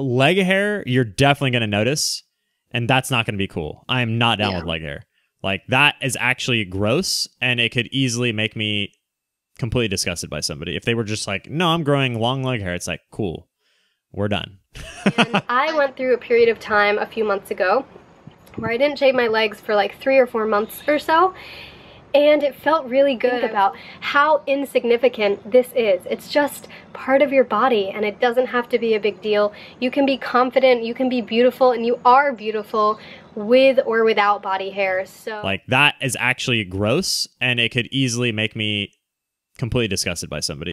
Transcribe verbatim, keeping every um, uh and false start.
leg hair, you're definitely going to notice, and that's not going to be cool. I am not down yeah. with leg hair. Like, that is actually gross, and it could easily make me completely disgusted by somebody. If they were just like, no, I'm growing long leg hair, it's like, cool, we're done. And I went through a period of time a few months ago where I didn't shave my legs for like three or four months or so, and it felt really good about how insignificant this is. It's just part of your body, and it doesn't have to be a big deal. You can be confident, you can be beautiful, and you are beautiful with or without body hair. So, like, that is actually gross, and it could easily make me completely disgusted by somebody.